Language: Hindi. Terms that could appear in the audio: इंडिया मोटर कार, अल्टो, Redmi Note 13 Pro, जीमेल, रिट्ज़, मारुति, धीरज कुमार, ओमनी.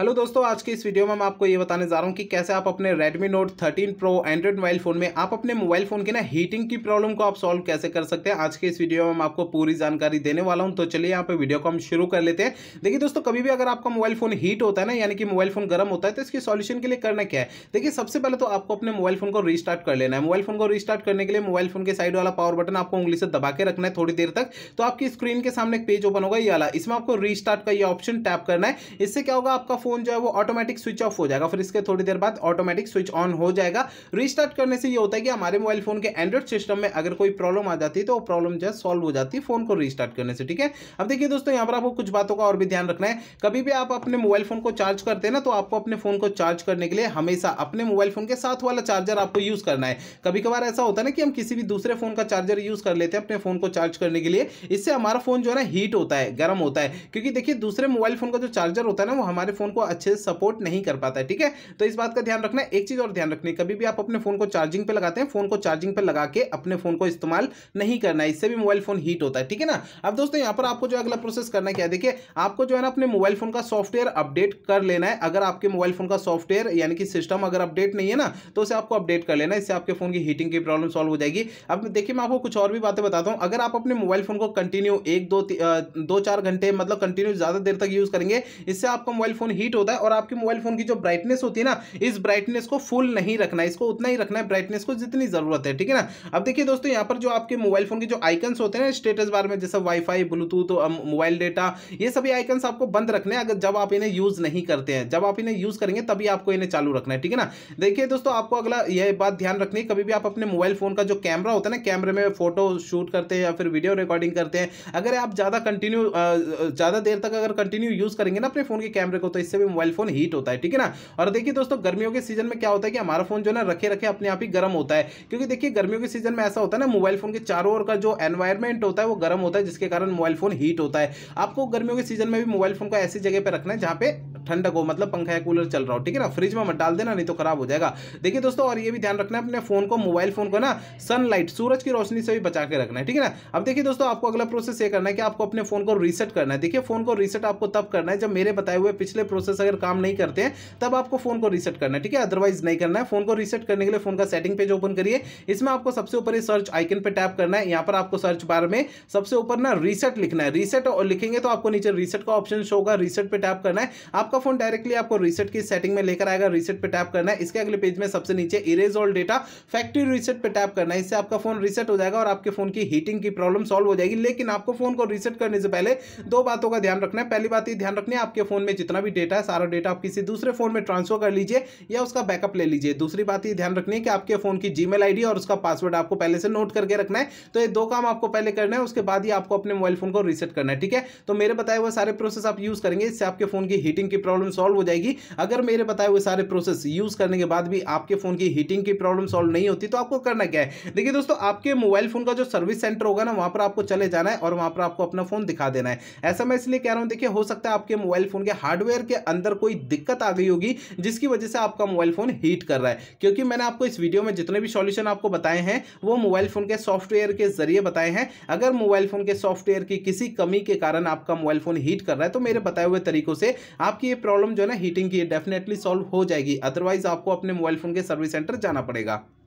हेलो दोस्तों, आज की इस वीडियो में मैं आपको ये बताने जा रहा हूँ कि कैसे आप अपने Redmi Note 13 Pro Android mobile phone में आप अपने मोबाइल फ़ोन की ना हीटिंग की प्रॉब्लम को आप सॉल्व कैसे कर सकते हैं। आज के इस वीडियो में मैं आपको पूरी जानकारी देने वाला हूँ। तो चलिए यहाँ पे वीडियो को हम शुरू कर लेते हैं। देखिए दोस्तों, कभी भी अगर आपका मोबाइल फ़ोन हीट होता है ना, यानी कि मोबाइल फ़ोन गर्म होता है, तो इसकी सॉल्यूशन के लिए करना क्या है। देखिए सबसे पहले तो आपको अपने मोबाइल फ़ोन को रीस्टार्ट कर लेना है। मोबाइल फ़ोन को रीस्टार्ट करने के लिए मोबाइल फ़ोन के साइड वाला पावर बटन आपको उंगली से दबा के रखना है थोड़ी देर तक। तो आपकी स्क्रीन के सामने एक पेज ओपन होगा ये वाला, इसमें आपको रीस्टार्ट का ये ऑप्शन टैप करना है। इससे क्या होगा, आपका फोन जो है वो ऑटोमेटिक स्विच ऑफ हो जाएगा। फिर इसके थोड़ी देर बाद ऑटोमेटिक स्विच ऑन हो जाएगा। रीस्टार्ट करने से ये होता है कि हमारे मोबाइल फोन के एंड्रॉइड सिस्टम में अगर कोई प्रॉब्लम आ जाती है तो वो प्रॉब्लम जो है सॉल्व हो जाती है फोन को रीस्टार्ट करने से। ठीक है, अब देखिए दोस्तों, यहाँ पर आपको कुछ बातों का और भी ध्यान रखना है। कभी भी आप अपने मोबाइल फोन को चार्ज करते हैं ना, तो आपको अपने फोन को चार्ज करने के लिए हमेशा अपने मोबाइल फोन के साथ वाला चार्जर आपको यूज करना है। कभी कभार ऐसा होता है ना कि हम किसी भी दूसरे फोन का चार्जर यूज कर लेते हैं अपने फोन को चार्ज करने के लिए। इससे हमारा फोन जो है ना हीट होता है, गर्म होता है, क्योंकि देखिए दूसरे मोबाइल फोन का जो चार्जर होता है ना, वो हमारे फोन को अच्छे से सपोर्ट नहीं कर पाता है। ठीक है, तो इस बात का ध्यान रखना है। एक चीज और ध्यान रखनी है, कभी भी आप अपने फोन को चार्जिंग पे लगाते हैं, फोन को चार्जिंग पे लगा के अपने फोन को इस्तेमाल नहीं करना है। इससे भी मोबाइल फोन हीट होता है। ठीक है ना, अब दोस्तों यहाँ पर आपको जो अगला प्रोसेस करना क्या है, देखिए आपको जो है ना अपने मोबाइल फोन का सॉफ्टवेयर अपडेट कर लेना है। अगर आपके मोबाइल फोन का सॉफ्टवेयर यानी कि सिस्टम अगर अपडेट नहीं है ना, तो उसे आपको अपडेट कर लेना है। इससे आपके फोन की हीटिंग की प्रॉब्लम सॉल्व हो जाएगी। अब देखिए मैं आपको कुछ और भी बातें बताता हूँ। अगर आप अपने मोबाइल फोन को कंटिन्यू 1-2-4 घंटे मतलब कंटिन्यू ज्यादा देर तक यूज करेंगे, इससे आपका मोबाइल फोन हीट होता है। और आपके मोबाइल फोन की जो ब्राइटनेस होती है ना, इस ब्राइटनेस को फुल नहीं रखना है, इसको उतना ही रखना है ब्राइटनेस को जितनी जरूरत है। ठीक है ना, अब देखिए दोस्तों यहाँ पर जो आपके मोबाइल फोन के जो आइकन्स होते हैं ना स्टेटस बार में, जैसे वाईफाई, ब्लूटूथ, मोबाइल डेटा, ये सभी आइकन्स आपको बंद रखने हैं। अगर जब आप इन्हें यूज नहीं करते हैं, जब आप इन्हें यूज करेंगे तभी आपको इन्हें चालू रखना है। ठीक है ना, देखिए दोस्तों आपको अगला यह बात ध्यान रखनी है, कभी भी आप अपने मोबाइल फोन का जो कैमरा होता है ना, कैमरे में फोटो शूट करते हैं या फिर वीडियो रिकॉर्डिंग करते हैं, अगर आप ज्यादा देर तक अगर कंटिन्यू यूज करेंगे ना अपने फोन के कैमरे को, तो इससे भी मोबाइल फोन हीट होता है। ठीक है ना, और देखिए दोस्तों गर्मियों के सीजन में क्या होता है कि हमारा फोन जो ना रखे रखे अपने आप ही गर्म होता है, क्योंकि देखिए गर्मियों के सीजन में ऐसा होता है ना, मोबाइल फोन के चारों ओर का जो एनवायरमेंट होता है वो गर्म होता है, जिसके कारण मोबाइल फोन हीट होता है। आपको गर्मियों के सीजन में भी मोबाइल फोन को ऐसी जगह पर रखना है जहां पे ठंडक हो, मतलब पंखा या कूलर चल रहा हो। ठीक है ना, फ्रिज में मत डाल देना, नहीं तो खराब हो जाएगा। देखिए दोस्तों, और ये भी ध्यान रखना है अपने फोन को, मोबाइल फोन को ना सनलाइट, सूरज की रोशनी से भी बचा के रखना है। ठीक है ना, अब देखिए दोस्तों आपको अगला प्रोसेस ये करना है कि आपको अपने फोन को रीसेट करना है। देखिए फोन को रीसेट आपको तब करना है जब मेरे बताए हुए पिछले प्रोसेस अगर काम नहीं करते हैं, तब आपको फोन को रीसेट करना है। ठीक है, अदरवाइज नहीं करना है। फोन को रीसेट करने के लिए फोन का सेटिंग पेज ओपन करिए। इसमें आपको सबसे ऊपर सर्च आइकन पे टैप करना है। यहाँ पर आपको सर्च बार में सबसे ऊपर ना रीसेट लिखना है। रीसेट और लिखेंगे तो आपको नीचे रीसेट का ऑप्शन शो होगा, रीसेट पे टैप करना है। आपका फोन डायरेक्टली आपको रीसेट की सेटिंग में लेकर आएगा, रीसेट पे टैप करना है। इसके अगले पेज में सबसे नीचे erase all data, factory reset पे टैप करना है। इससे आपका फोन रीसेट हो जाएगा और आपके फोन की हीटिंग की प्रॉब्लम सॉल्व हो जाएगी। लेकिन आपको फोन को रीसेट करने से पहले दो बातों का ध्यान रखना है। पहली बात ये ध्यान रखनी है, आपके फोन में जितना भी डेटा है सारा डेटा आप किसी दूसरे फोन में ट्रांसफर कर लीजिए या उसका बैकअप ले लीजिए। दूसरी बात ये ध्यान रखनी है कि आपके फोन की जीमेल आईडी और उसका पासवर्ड आपको पहले से नोट करके रखना है। तो ये दो काम आपको पहले करना है, उसके बाद ही आपको अपने मोबाइल फोन को रीसेट करना है। ठीक है, तो मेरे बताए हुए सारे प्रोसेस आप यूज करेंगे, इससे आपके फोन की हीटिंग की प्रॉब्लम सॉल्व हो जाएगी। अगर मेरे बताए हुए सारे प्रोसेस यूज करने के बाद भी आपके फोन की हीटिंग की प्रॉब्लम सॉल्व नहीं होती, तो आपको करना क्या है। देखिए दोस्तों, आपके मोबाइल फोन का जो सर्विस सेंटर होगा ना, वहां पर आपको चले जाना है और वहां पर आपको अपना फोन दिखा देना है। ऐसा मैं इसलिए कह रहा हूं, देखिए हो सकता है आपके मोबाइल फोन के हार्डवेयर के अंदर कोई दिक्कत आ गई होगी जिसकी वजह से आपका मोबाइल फोन हीट कर रहा है, क्योंकि मैंने आपको इस वीडियो में जितने भी सॉल्यूशन आपको बताए हैं वो मोबाइल फोन के सॉफ्टवेयर के जरिए बताए हैं। अगर मोबाइल फोन के सॉफ्टवेयर की किसी कमी के कारण आपका मोबाइल फोन हीट कर रहा है, तो मेरे बताए हुए तरीकों से आपकी ये प्रॉब्लम जो है ना हीटिंग की डेफिनेटली सॉल्व हो जाएगी। अदरवाइज आपको अपने मोबाइल फोन के सर्विस सेंटर जाना पड़ेगा।